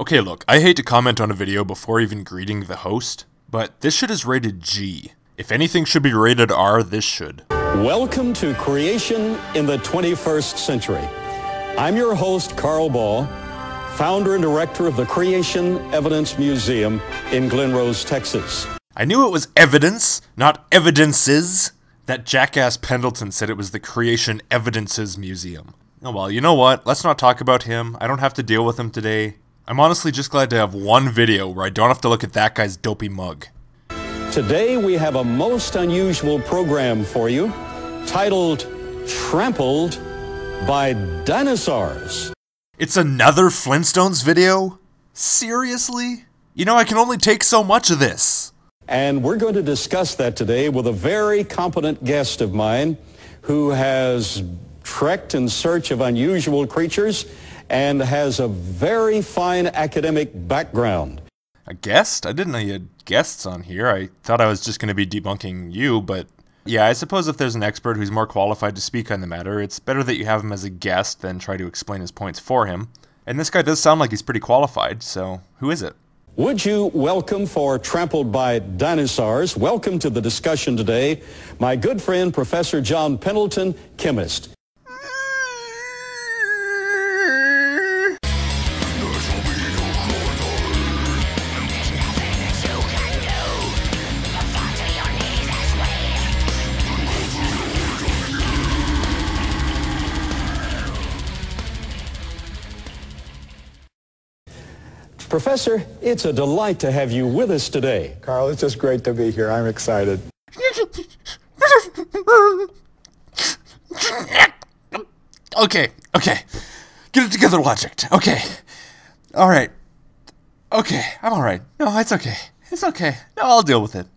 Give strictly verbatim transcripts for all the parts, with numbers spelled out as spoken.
Okay, look, I hate to comment on a video before even greeting the host, but this shit is rated G. If anything should be rated R, this should. Welcome to Creation in the twenty-first Century. I'm your host, Carl Baugh, founder and director of the Creation Evidence Museum in Glen Rose, Texas. I knew it was evidence, not evidences. That jackass Pendleton said it was the Creation Evidences Museum. Oh well, you know what? Let's not talk about him. I don't have to deal with him today. I'm honestly just glad to have one video where I don't have to look at that guy's dopey mug. Today we have a most unusual program for you, titled Trampled by Dinosaurs. It's another Flintstones video? Seriously? You know, I can only take so much of this. And we're going to discuss that today with a very competent guest of mine who has trekked in search of unusual creatures and has a very fine academic background. A guest? I didn't know you had guests on here. I thought I was just going to be debunking you, but yeah, I suppose if there's an expert who's more qualified to speak on the matter, it's better that you have him as a guest than try to explain his points for him. And this guy does sound like he's pretty qualified, so who is it? Would you welcome for Trampled by Dinosaurs, welcome to the discussion today, my good friend Professor John Pendleton, chemist. Professor, it's a delight to have you with us today. Carl, it's just great to be here. I'm excited. Okay, okay. Get it together, Logic. Okay. All right. Okay, I'm all right. No, it's okay. It's okay. No, I'll deal with it.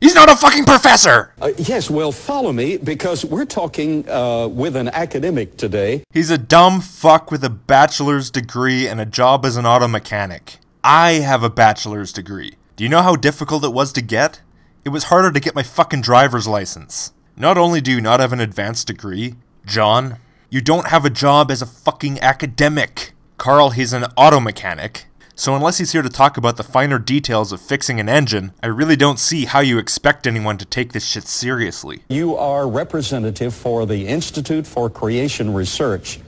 He's not a fucking professor! Uh, yes, well, follow me, because we're talking uh, with an academic today. He's a dumb fuck with a bachelor's degree and a job as an auto mechanic. I have a bachelor's degree. Do you know how difficult it was to get? It was harder to get my fucking driver's license. Not only do you not have an advanced degree, John, you don't have a job as a fucking academic. Carl, he's an auto mechanic. So unless he's here to talk about the finer details of fixing an engine, I really don't see how you expect anyone to take this shit seriously. You are representative for the Institute for Creation Research,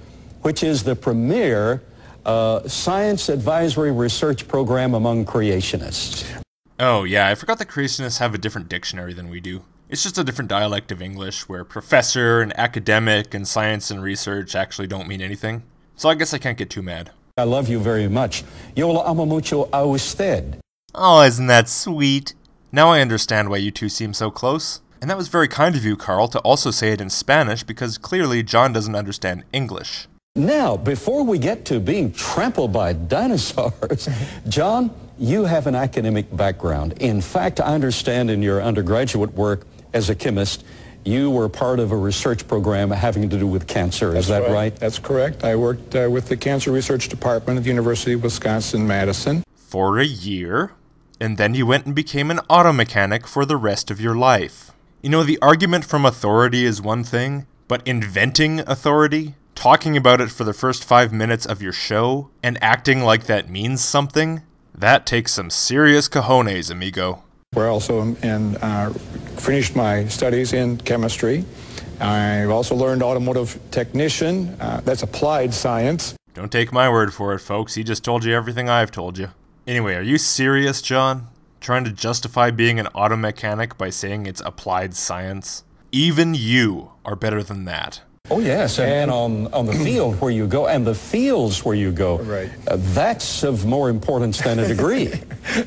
which is the premier uh, science advisory research program among creationists. Oh yeah, I forgot that creationists have a different dictionary than we do. It's just a different dialect of English where professor and academic and science and research actually don't mean anything. So I guess I can't get too mad. I love you very much. Yo la amo mucho a usted. Oh, isn't that sweet? Now I understand why you two seem so close. And that was very kind of you, Carl, to also say it in Spanish, because clearly John doesn't understand English. Now, before we get to being trampled by dinosaurs, John, you have an academic background. In fact, I understand in your undergraduate work as a chemist, you were part of a research program having to do with cancer, is that right? That's correct. I worked uh, with the Cancer Research Department at the University of Wisconsin-Madison. For a year, and then you went and became an auto mechanic for the rest of your life. You know, the argument from authority is one thing, but inventing authority, talking about it for the first five minutes of your show, and acting like that means something, that takes some serious cojones, amigo. Where I also and, uh, finished my studies in chemistry. I also learned automotive technician. Uh, that's applied science. Don't take my word for it, folks. He just told you everything I've told you. Anyway, are you serious, John? Trying to justify being an auto mechanic by saying it's applied science? Even you are better than that. Oh yes, and, and on, on the field where you go, and the fields where you go. Right. Uh, that's of more importance than a degree.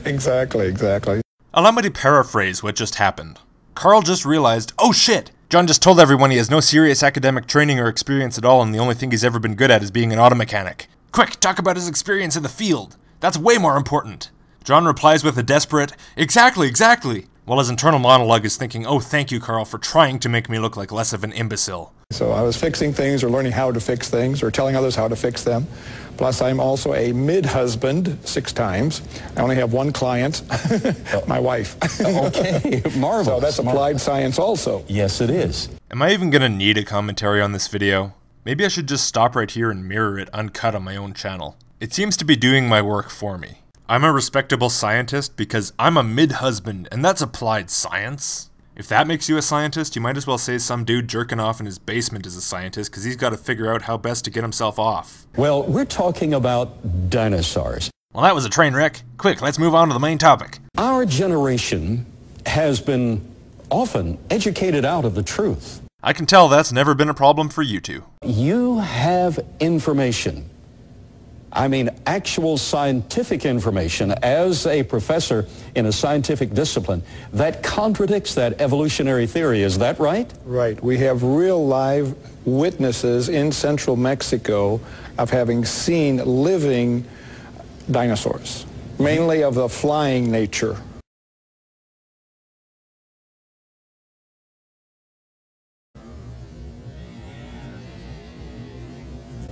Exactly, exactly. Allow me to paraphrase what just happened. Carl just realized, oh shit! John just told everyone he has no serious academic training or experience at all, and the only thing he's ever been good at is being an auto mechanic. Quick, talk about his experience in the field. That's way more important. John replies with a desperate, exactly, exactly, while his internal monologue is thinking, oh thank you Carl for trying to make me look like less of an imbecile. So I was fixing things or learning how to fix things or telling others how to fix them. Plus, I'm also a mid-husband six times. I only have one client, my wife. Okay, marvelous. So that's applied science also. Yes, it is. Am I even going to need a commentary on this video? Maybe I should just stop right here and mirror it uncut on my own channel. It seems to be doing my work for me. I'm a respectable scientist because I'm a mid-husband, and that's applied science. If that makes you a scientist, you might as well say some dude jerking off in his basement is a scientist, because he's got to figure out how best to get himself off. Well, we're talking about dinosaurs. Well, that was a train wreck. Quick, let's move on to the main topic. Our generation has been often educated out of the truth. I can tell that's never been a problem for you two. You have information. I mean, actual scientific information as a professor in a scientific discipline that contradicts that evolutionary theory. Is that right? Right. We have real live witnesses in central Mexico of having seen living dinosaurs, mainly of the flying nature.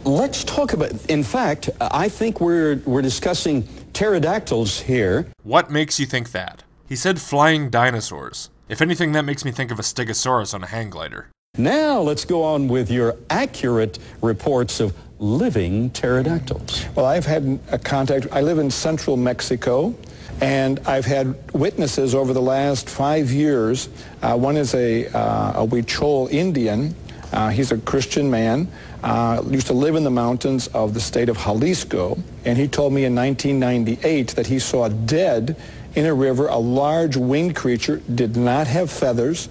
Let's talk about, in fact, I think we're, we're discussing pterodactyls here. What makes you think that? He said flying dinosaurs. If anything, that makes me think of a stegosaurus on a hang glider. Now let's go on with your accurate reports of living pterodactyls. Well, I've had a contact, I live in central Mexico, and I've had witnesses over the last five years. Uh, one is a, uh, a Wichol Indian. Uh, he's a Christian man, uh, used to live in the mountains of the state of Jalisco, and he told me in nineteen ninety-eight that he saw dead in a river a large winged creature, did not have feathers.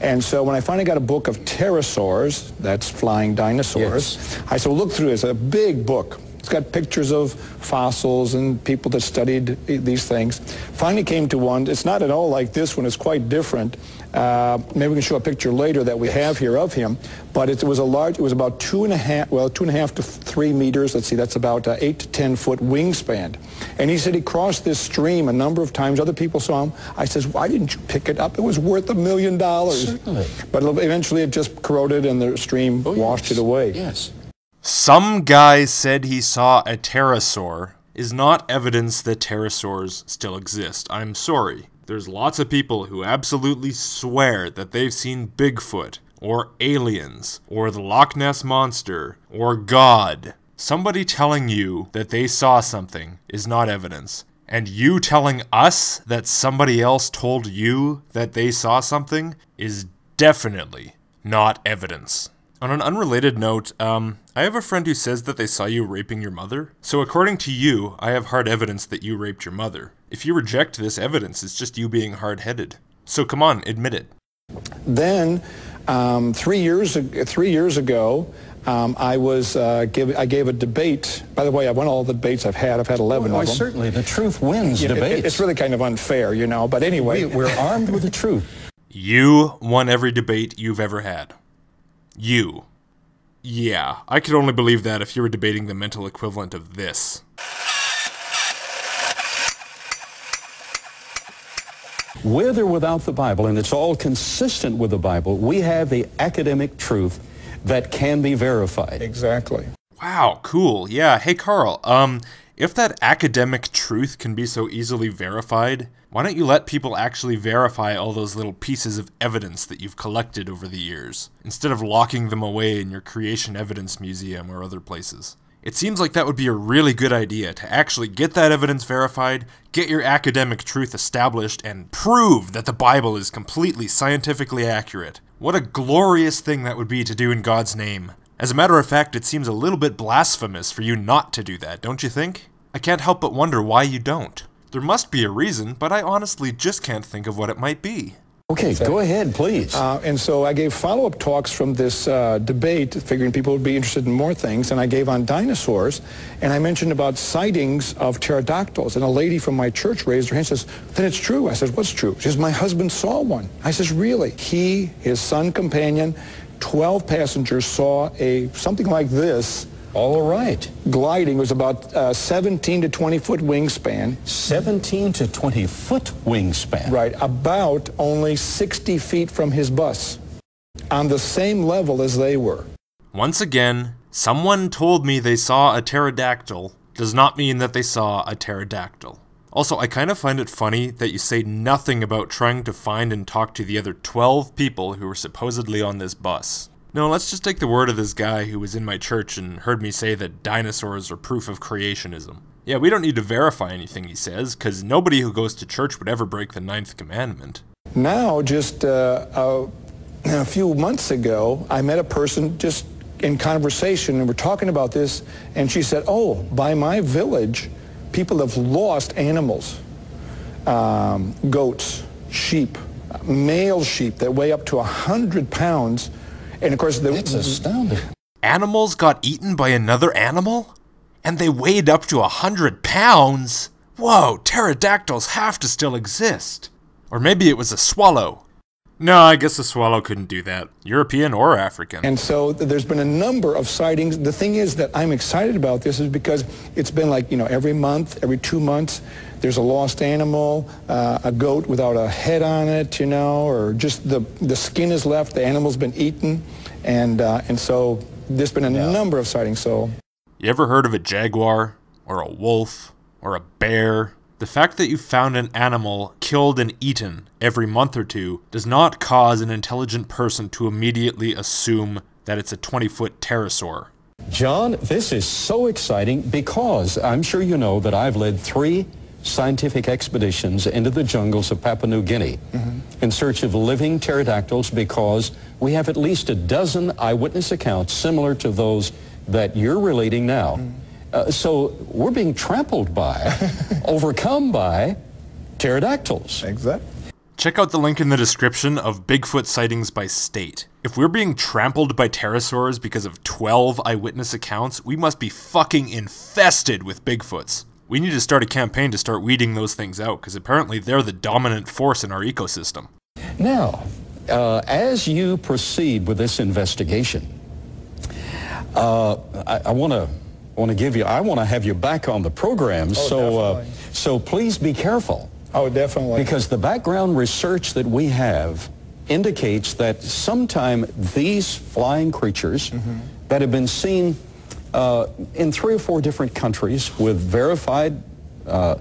And so when I finally got a book of pterosaurs, that's flying dinosaurs, yes. I said, look through this, a big book. It's got pictures of fossils and people that studied these things. Finally came to one, it's not at all like this one, it's quite different. Uh, maybe we can show a picture later that we have here of him, but it was a large, it was about two and a half, well, two and a half to three meters, let's see, that's about uh, eight to ten foot wingspan. And he said he crossed this stream a number of times, other people saw him. I says, why didn't you pick it up? It was worth a million dollars. Certainly. But eventually it just corroded and the stream oh, washed yes. it away. Yes. Some guy said he saw a pterosaur is not evidence that pterosaurs still exist. I'm sorry. There's lots of people who absolutely swear that they've seen Bigfoot, or aliens, or the Loch Ness Monster, or God. Somebody telling you that they saw something is not evidence. And you telling us that somebody else told you that they saw something is definitely not evidence. On an unrelated note, um, I have a friend who says that they saw you raping your mother. So according to you, I have hard evidence that you raped your mother. If you reject this evidence, it's just you being hard-headed. So come on, admit it. Then, um, three years three years ago, um, I was uh, give, I gave a debate. By the way, I won all the debates I've had. I've had eleven oh, of them. Certainly, the truth wins yeah, debates. It, it's really kind of unfair, you know. But anyway, we, we're armed with the truth. You won every debate you've ever had. You. Yeah, I could only believe that if you were debating the mental equivalent of this. With or without the Bible, and it's all consistent with the Bible, we have the academic truth that can be verified. Exactly. Wow, cool. Yeah, hey Carl, um, if that academic truth can be so easily verified, why don't you let people actually verify all those little pieces of evidence that you've collected over the years, instead of locking them away in your Creation Evidence Museum or other places? It seems like that would be a really good idea, to actually get that evidence verified, get your academic truth established, and prove that the Bible is completely scientifically accurate. What a glorious thing that would be to do in God's name. As a matter of fact, it seems a little bit blasphemous for you not to do that, don't you think? I can't help but wonder why you don't. There must be a reason, but I honestly just can't think of what it might be. Okay, go ahead, please. Uh, and so I gave follow-up talks from this uh, debate, figuring people would be interested in more things, and I gave on dinosaurs, and I mentioned about sightings of pterodactyls, and a lady from my church raised her hand and says, then it's true. I said, what's true? She says, my husband saw one. I says, really? He, his son, companion, twelve passengers saw a something like this. All right. Gliding was about uh, seventeen to twenty foot wingspan. seventeen to twenty foot wingspan? Right, about only sixty feet from his bus, on the same level as they were. Once again, someone told me they saw a pterodactyl does not mean that they saw a pterodactyl. Also, I kind of find it funny that you say nothing about trying to find and talk to the other twelve people who were supposedly on this bus. No, let's just take the word of this guy who was in my church and heard me say that dinosaurs are proof of creationism. Yeah, we don't need to verify anything he says, because nobody who goes to church would ever break the ninth commandment. Now, just uh, a, a few months ago, I met a person just in conversation, and we're talking about this, and she said, oh, by my village, people have lost animals, um, goats, sheep, male sheep that weigh up to one hundred pounds, and of course... The, That's astounding. Animals got eaten by another animal? And they weighed up to one hundred pounds? Whoa, pterodactyls have to still exist. Or maybe it was a swallow. No, I guess a swallow couldn't do that, European or African. And so there's been a number of sightings. The thing is that I'm excited about this is because it's been like, you know, every month, every two months, there's a lost animal, uh, a goat without a head on it, you know, or just the, the skin is left, the animal's been eaten. And, uh, and so there's been a yeah. number of sightings. So. You ever heard of a jaguar, or a wolf, or a bear? The fact that you found an animal killed and eaten every month or two does not cause an intelligent person to immediately assume that it's a twenty-foot pterosaur. John, this is so exciting because I'm sure you know that I've led three scientific expeditions into the jungles of Papua New Guinea mm-hmm. in search of living pterodactyls because we have at least a dozen eyewitness accounts similar to those that you're relating now. Mm. Uh, so we're being trampled by, overcome by pterodactyls. Exactly. Check out the link in the description of Bigfoot sightings by state. If we're being trampled by pterosaurs because of twelve eyewitness accounts, we must be fucking infested with Bigfoots. We need to start a campaign to start weeding those things out, because apparently they're the dominant force in our ecosystem. Now, uh, as you proceed with this investigation, Uh, I, I want to want to give you. I want to have you back on the program. Oh, so, uh, so please be careful. Oh, definitely. Because the background research that we have indicates that sometime these flying creatures mm-hmm. that have been seen uh, in three or four different countries with verified, uh,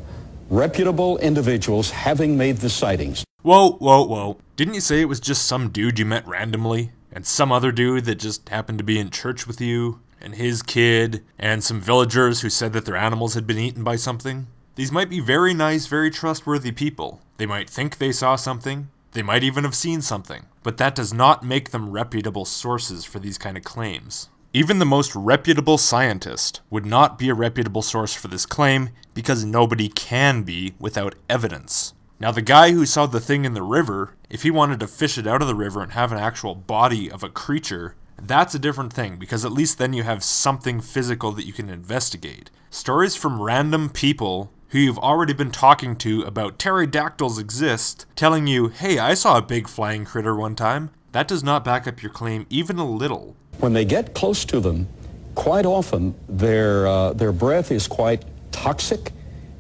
reputable individuals having made the sightings. Whoa, whoa, whoa! Didn't you say it was just some dude you met randomly? And some other dude that just happened to be in church with you, and his kid, and some villagers who said that their animals had been eaten by something? These might be very nice, very trustworthy people. They might think they saw something, they might even have seen something, but that does not make them reputable sources for these kind of claims. Even the most reputable scientist would not be a reputable source for this claim, because nobody can be without evidence. Now, the guy who saw the thing in the river, if he wanted to fish it out of the river and have an actual body of a creature, that's a different thing, because at least then you have something physical that you can investigate. Stories from random people who you've already been talking to about pterodactyls exist, telling you, hey, I saw a big flying critter one time, that does not back up your claim even a little. When they get close to them, quite often their, uh, their breath is quite toxic.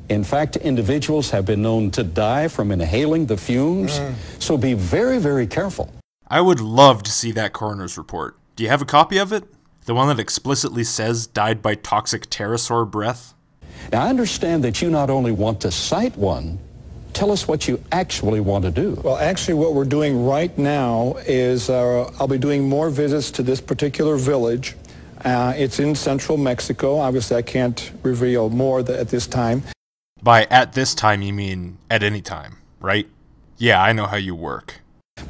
In fact, individuals have been known to die from inhaling the fumes, mm. so be very, very careful. I would love to see that coroner's report. Do you have a copy of it? The one that explicitly says died by toxic pterosaur breath? Now, I understand that you not only want to cite one, tell us what you actually want to do. Well, actually what we're doing right now is uh, I'll be doing more visits to this particular village. Uh, it's in central Mexico. Obviously, I can't reveal more th- at this time. By at this time, you mean at any time, right? Yeah, I know how you work.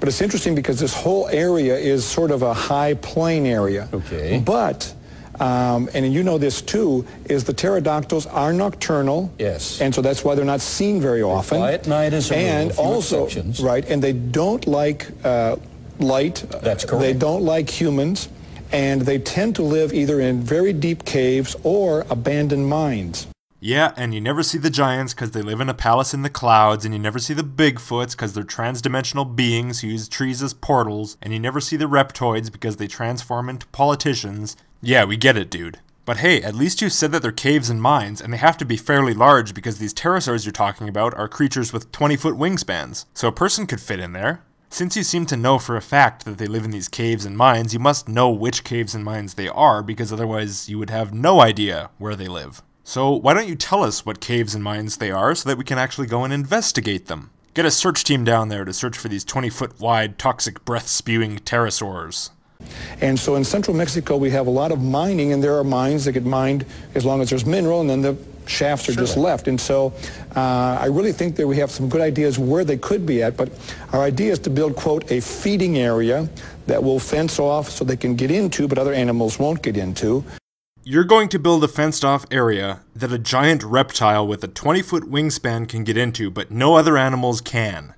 But it's interesting because this whole area is sort of a high plain area. Okay. But, um, and you know this too, is the pterodactyls are nocturnal. Yes. And so that's why they're not seen very often. They fly at night is a rule, and also, exceptions. Right, and they don't like uh, light. That's correct. They don't like humans. And they tend to live either in very deep caves or abandoned mines. Yeah, and you never see the giants because they live in a palace in the clouds, and you never see the Bigfoots because they're transdimensional beings who use trees as portals, and you never see the reptoids because they transform into politicians. Yeah, we get it, dude. But hey, at least you said that they're caves and mines, and they have to be fairly large because these pterosaurs you're talking about are creatures with twenty-foot wingspans, so a person could fit in there. Since you seem to know for a fact that they live in these caves and mines, you must know which caves and mines they are, because otherwise you would have no idea where they live. So why don't you tell us what caves and mines they are so that we can actually go and investigate them? Get a search team down there to search for these twenty-foot-wide, toxic breath-spewing pterosaurs. And so in central Mexico, we have a lot of mining, and there are mines that get mined as long as there's mineral, and then the shafts are sure. just left. And so uh, I really think that we have some good ideas where they could be at, but our idea is to build, quote, a feeding area that will fence off so they can get into, but other animals won't get into. You're going to build a fenced-off area that a giant reptile with a twenty-foot wingspan can get into, but no other animals can.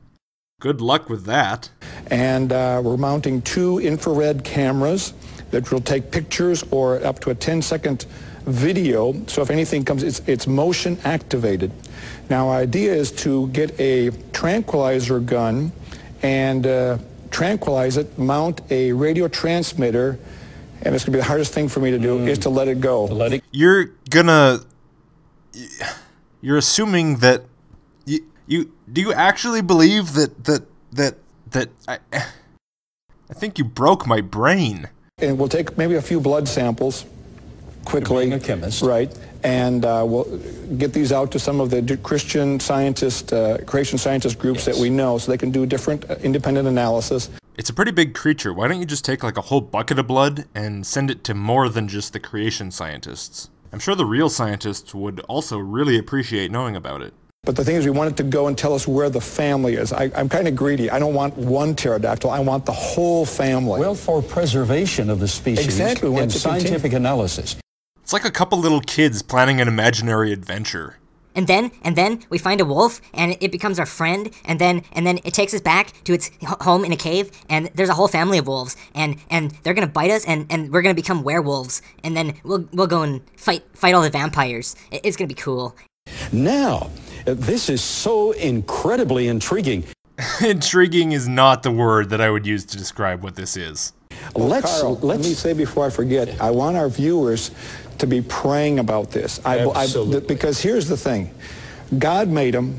Good luck with that. And uh, we're mounting two infrared cameras that will take pictures or up to a ten-second video, so if anything comes, it's, it's motion activated. Now, our idea is to get a tranquilizer gun and uh, tranquilize it, mount a radio transmitter, and it's going to be the hardest thing for me to do, mm. is to let it go. Let it you're gonna... You're assuming that... You, you do you actually believe that... that... that... that... I, I think you broke my brain. And we'll take maybe a few blood samples quickly. You're being a chemist. Right. And uh, we'll get these out to some of the Christian scientist, uh, creation scientist groups yes. that we know, so they can do different uh, independent analysis. It's a pretty big creature. Why don't you just take like a whole bucket of blood and send it to more than just the creation scientists? I'm sure the real scientists would also really appreciate knowing about it. But the thing is, we want it to go and tell us where the family is. I, I'm kind of greedy. I don't want one pterodactyl. I want the whole family. Well, for preservation of the species exactly. and scientific continue. analysis. It's like a couple little kids planning an imaginary adventure. And then, and then, we find a wolf, and it becomes our friend, and then, and then it takes us back to its home in a cave, and there's a whole family of wolves, and, and they're gonna bite us, and, and we're gonna become werewolves, and then we'll, we'll go and fight, fight all the vampires. It's gonna be cool. Now, this is so incredibly intriguing. Intriguing is not the word that I would use to describe what this is. Well, let's, Carl, let's, let me say before I forget, I want our viewers to be praying about this. I, I, th because here's the thing. God made them.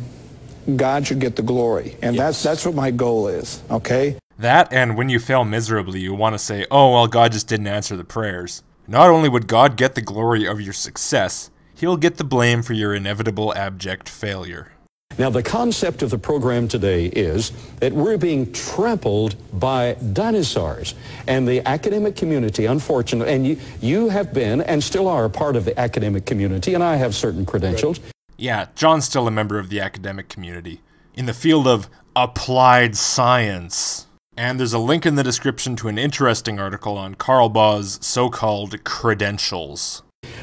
God should get the glory. And yes. that's, that's what my goal is, okay? That, and when you fail miserably, you want to say, oh, well, God just didn't answer the prayers. Not only would God get the glory of your success, he'll get the blame for your inevitable abject failure. Now, the concept of the program today is that we're being trampled by dinosaurs, and the academic community, unfortunately, and you, you have been and still are a part of the academic community, and I have certain credentials. Right. Yeah, John's still a member of the academic community in the field of applied science. And there's a link in the description to an interesting article on Carl Baugh's so-called credentials.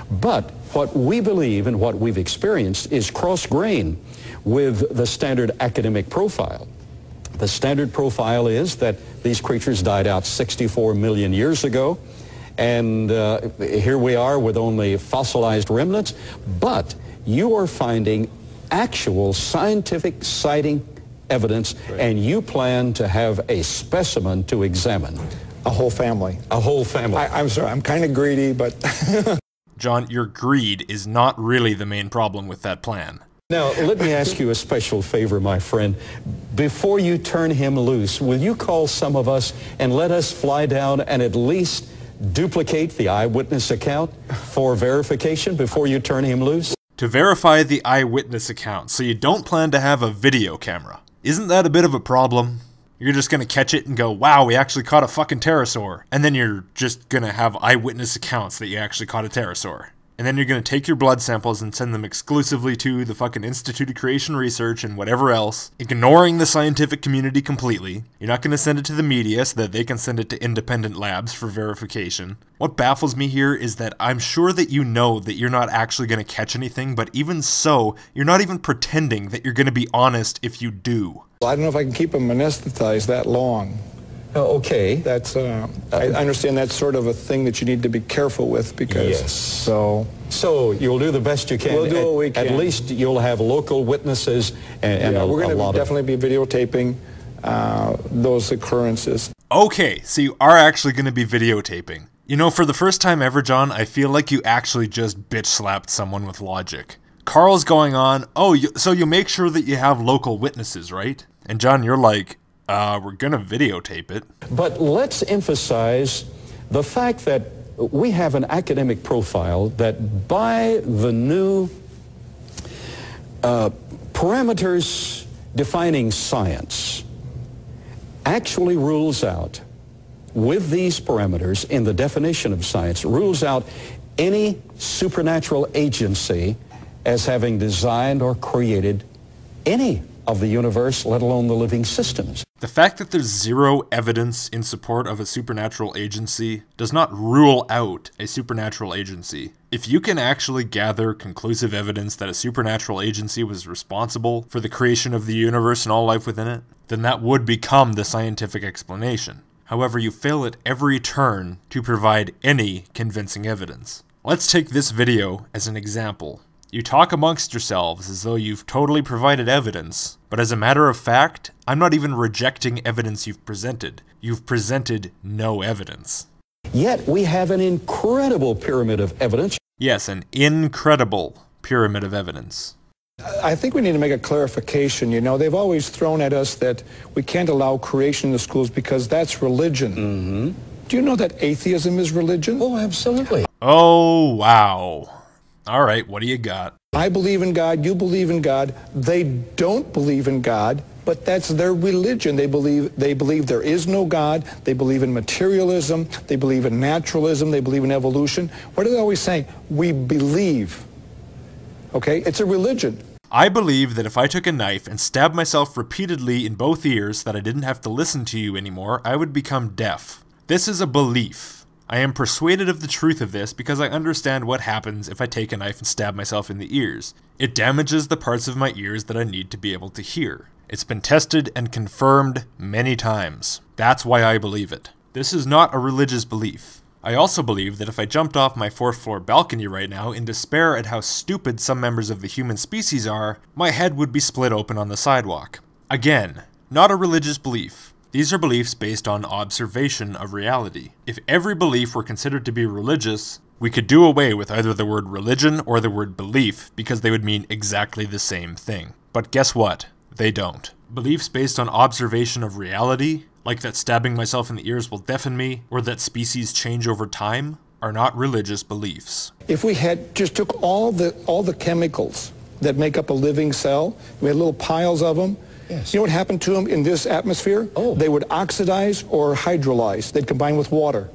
But what we believe and what we've experienced is cross-grain with the standard academic profile. The standard profile is that these creatures died out sixty-four million years ago, and uh, here we are with only fossilized remnants, but you are finding actual scientific sighting evidence, right. and you plan to have a specimen to examine. A whole family. A whole family. I, I'm sorry, I'm kind of greedy, but... John, your greed is not really the main problem with that plan. Now, let me ask you a special favor, my friend. Before you turn him loose, will you call some of us and let us fly down and at least duplicate the eyewitness account for verification before you turn him loose? To verify the eyewitness account, so you don't plan to have a video camera. Isn't that a bit of a problem? You're just gonna catch it and go, wow, we actually caught a fucking pterosaur. And then you're just gonna have eyewitness accounts that you actually caught a pterosaur. And then you're going to take your blood samples and send them exclusively to the fucking Institute of Creation Research and whatever else, ignoring the scientific community completely. You're not going to send it to the media so that they can send it to independent labs for verification. What baffles me here is that I'm sure that you know that you're not actually going to catch anything, but even so, you're not even pretending that you're going to be honest if you do. I don't know if I can keep them anesthetized that long. Oh, okay. That's, uh, I understand that's sort of a thing that you need to be careful with because... Yes. So, so you'll do the best you can. We'll do at, what we can. At least you'll have local witnesses and, and yeah, a, we're gonna a lot be, of... We're going to definitely be videotaping uh, those occurrences. Okay, so you are actually going to be videotaping. You know, for the first time ever, John, I feel like you actually just bitch-slapped someone with logic. Carl's going on, oh, you, so you make sure that you have local witnesses, right? And John, you're like... Uh, we're going to videotape it. But let's emphasize the fact that we have an academic profile that by the new uh, parameters defining science actually rules out with these parameters in the definition of science rules out any supernatural agency as having designed or created any of the universe, let alone the living systems. The fact that there's zero evidence in support of a supernatural agency does not rule out a supernatural agency. If you can actually gather conclusive evidence that a supernatural agency was responsible for the creation of the universe and all life within it, then that would become the scientific explanation. However, you fail at every turn to provide any convincing evidence. Let's take this video as an example. You talk amongst yourselves as though you've totally provided evidence, but as a matter of fact, I'm not even rejecting evidence you've presented. You've presented no evidence. Yet we have an incredible pyramid of evidence. Yes, an incredible pyramid of evidence. I think we need to make a clarification. You know, they've always thrown at us that we can't allow creation in the schools because that's religion. Mm-hmm. Do you know that atheism is religion? Oh, absolutely. Oh, wow. All right, what do you got? I believe in God, you believe in God. They don't believe in God, but that's their religion. They believe they believe there is no God. They believe in materialism. They believe in naturalism. They believe in evolution. What are they always saying? We believe. Okay, it's a religion. I believe that if I took a knife and stabbed myself repeatedly in both ears that I didn't have to listen to you anymore, I would become deaf. This is a belief. I am persuaded of the truth of this because I understand what happens if I take a knife and stab myself in the ears. It damages the parts of my ears that I need to be able to hear. It's been tested and confirmed many times. That's why I believe it. This is not a religious belief. I also believe that if I jumped off my fourth floor balcony right now in despair at how stupid some members of the human species are, my head would be split open on the sidewalk. Again, not a religious belief. These are beliefs based on observation of reality. If every belief were considered to be religious, we could do away with either the word religion or the word belief because they would mean exactly the same thing. But guess what? They don't. Beliefs based on observation of reality, like that stabbing myself in the ears will deafen me, or that species change over time, are not religious beliefs. If we had just took all the, all the chemicals that make up a living cell, we had little piles of them. Yes. You know what happened to them in this atmosphere? Oh. They would oxidize or hydrolyze. They'd combine with water.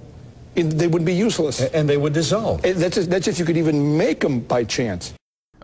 It, they would be useless. And they would dissolve. And that's, that's if you could even make them by chance.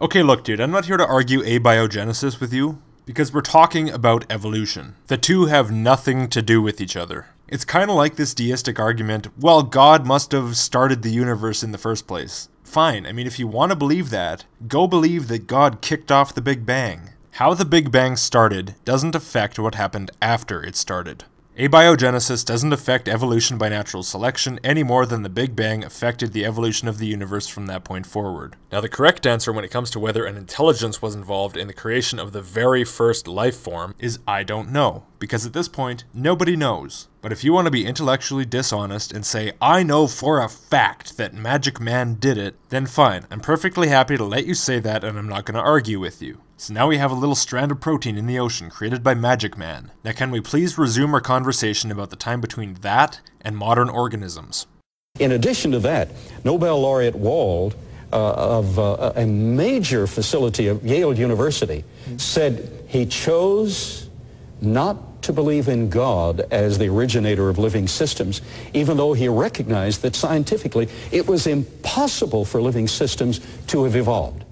Okay, look, dude, I'm not here to argue abiogenesis with you, because we're talking about evolution. The two have nothing to do with each other. It's kind of like this deistic argument, well, God must have started the universe in the first place. Fine, I mean, if you want to believe that, go believe that God kicked off the Big Bang. How the Big Bang started doesn't affect what happened after it started. Abiogenesis doesn't affect evolution by natural selection any more than the Big Bang affected the evolution of the universe from that point forward. Now, the correct answer when it comes to whether an intelligence was involved in the creation of the very first life form is I don't know, because at this point, nobody knows. But if you want to be intellectually dishonest and say, I know for a fact that Magic Man did it, then fine, I'm perfectly happy to let you say that and I'm not going to argue with you. So now we have a little strand of protein in the ocean created by Magic Man. Now can we please resume our conversation about the time between that and modern organisms? In addition to that, Nobel laureate Wald uh, of uh, a major facility of Yale University said he chose not to believe in God as the originator of living systems, even though he recognized that scientifically it was impossible for living systems to have evolved.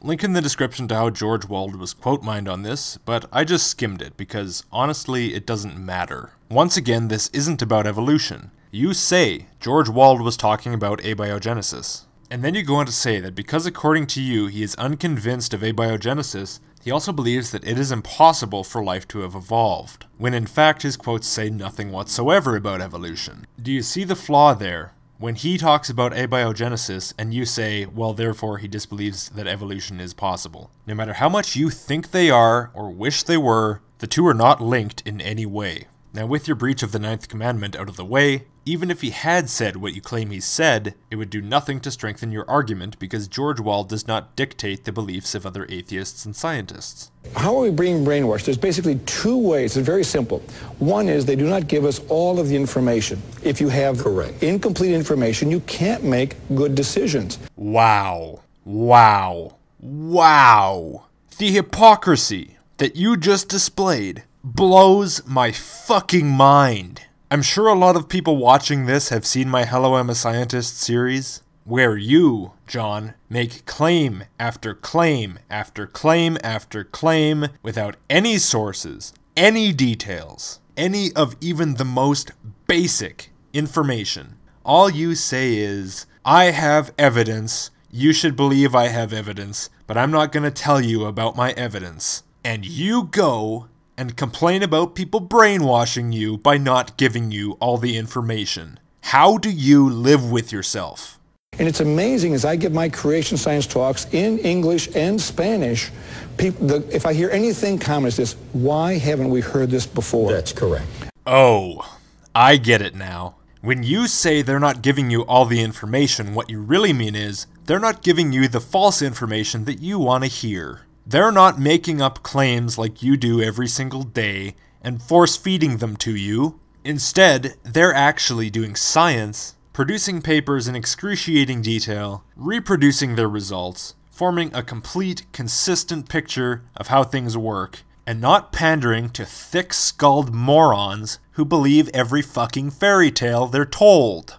Link in the description to how George Wald was quote mined on this, but I just skimmed it because honestly it doesn't matter. Once again, this isn't about evolution. You say George Wald was talking about abiogenesis. And then you go on to say that because according to you he is unconvinced of abiogenesis, he also believes that it is impossible for life to have evolved, when in fact his quotes say nothing whatsoever about evolution. Do you see the flaw there? When he talks about abiogenesis and you say, well, therefore he disbelieves that evolution is possible. No matter how much you think they are or wish they were, the two are not linked in any way. Now with your breach of the ninth commandment out of the way, even if he had said what you claim he said, it would do nothing to strengthen your argument because George Wald does not dictate the beliefs of other atheists and scientists. How are we being brainwashed? There's basically two ways. It's very simple. One is they do not give us all of the information. If you have Correct. incomplete information, you can't make good decisions. Wow. Wow. Wow. The hypocrisy that you just displayed blows my fucking mind. I'm sure a lot of people watching this have seen my Hello, I'm a Scientist series, where you, John, make claim after claim after claim after claim without any sources, any details, any of even the most basic information. All you say is, I have evidence, you should believe I have evidence, but I'm not going to tell you about my evidence. And you go and complain about people brainwashing you by not giving you all the information. How do you live with yourself? And it's amazing, as I give my creation science talks in English and Spanish, people, the, if I hear anything common as this, why haven't we heard this before? That's correct. Oh, I get it now. When you say they're not giving you all the information, what you really mean is they're not giving you the false information that you want to hear. They're not making up claims like you do every single day and force-feeding them to you. Instead, they're actually doing science, producing papers in excruciating detail, reproducing their results, forming a complete, consistent picture of how things work, and not pandering to thick-skulled morons who believe every fucking fairy tale they're told.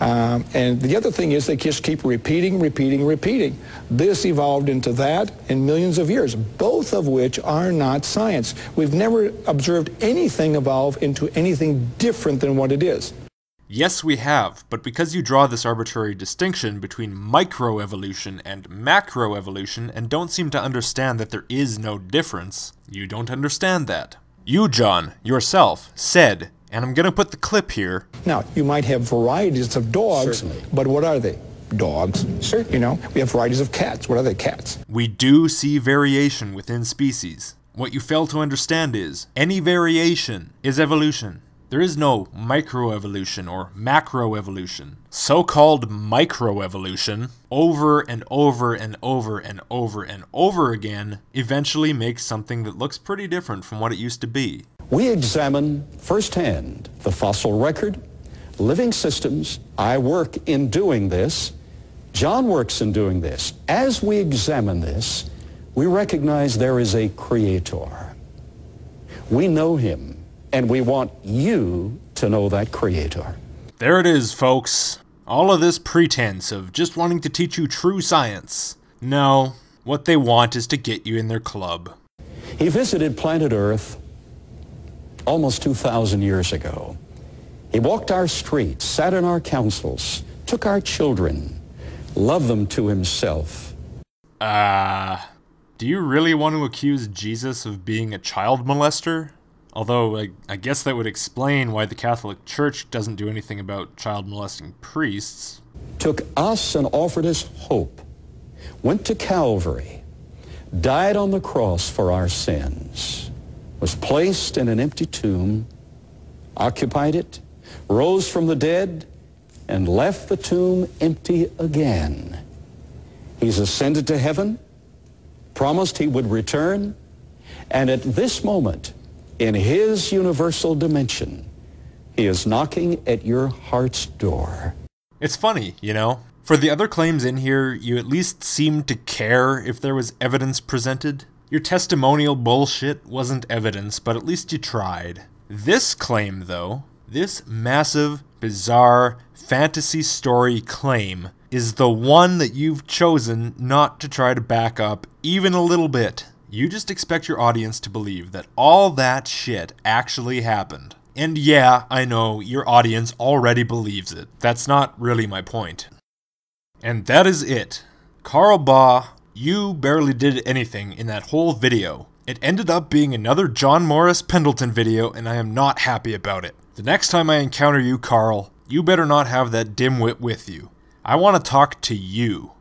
Um, and the other thing is they just keep repeating, repeating, repeating. This evolved into that in millions of years, both of which are not science. We've never observed anything evolve into anything different than what it is. Yes, we have, but because you draw this arbitrary distinction between microevolution and macroevolution and don't seem to understand that there is no difference, you don't understand that. You, John, yourself, said, and I'm going to put the clip here. Now, you might have varieties of dogs, certainly, but what are they? Dogs. Sure. You know, we have varieties of cats. What are they? Cats. We do see variation within species. What you fail to understand is any variation is evolution. There is no microevolution or macroevolution. So-called microevolution, over and over and over and over and over again, eventually makes something that looks pretty different from what it used to be. We examine firsthand the fossil record, living systems. I work in doing this. John works in doing this. As we examine this, we recognize there is a creator. We know him. And we want you to know that creator. There it is, folks. All of this pretense of just wanting to teach you true science. No, what they want is to get you in their club. He visited planet Earth almost two thousand years ago. He walked our streets, sat in our councils, took our children, loved them to himself. Ah, uh, do you really want to accuse Jesus of being a child molester? Although, I, I guess that would explain why the Catholic Church doesn't do anything about child molesting priests. Took us and offered us hope. Went to Calvary. Died on the cross for our sins. Was placed in an empty tomb. Occupied it. Rose from the dead. And left the tomb empty again. He's ascended to heaven. Promised he would return. And at this moment, in his universal dimension, he is knocking at your heart's door. It's funny, you know? For the other claims in here, you at least seemed to care if there was evidence presented. Your testimonial bullshit wasn't evidence, but at least you tried. This claim, though, this massive, bizarre, fantasy story claim is the one that you've chosen not to try to back up even a little bit. You just expect your audience to believe that all that shit actually happened. And yeah, I know, your audience already believes it. That's not really my point. And that is it. Carl Baugh, you barely did anything in that whole video. It ended up being another John Morris Pendleton video, and I am not happy about it. The next time I encounter you, Carl, you better not have that dimwit with you. I want to talk to you.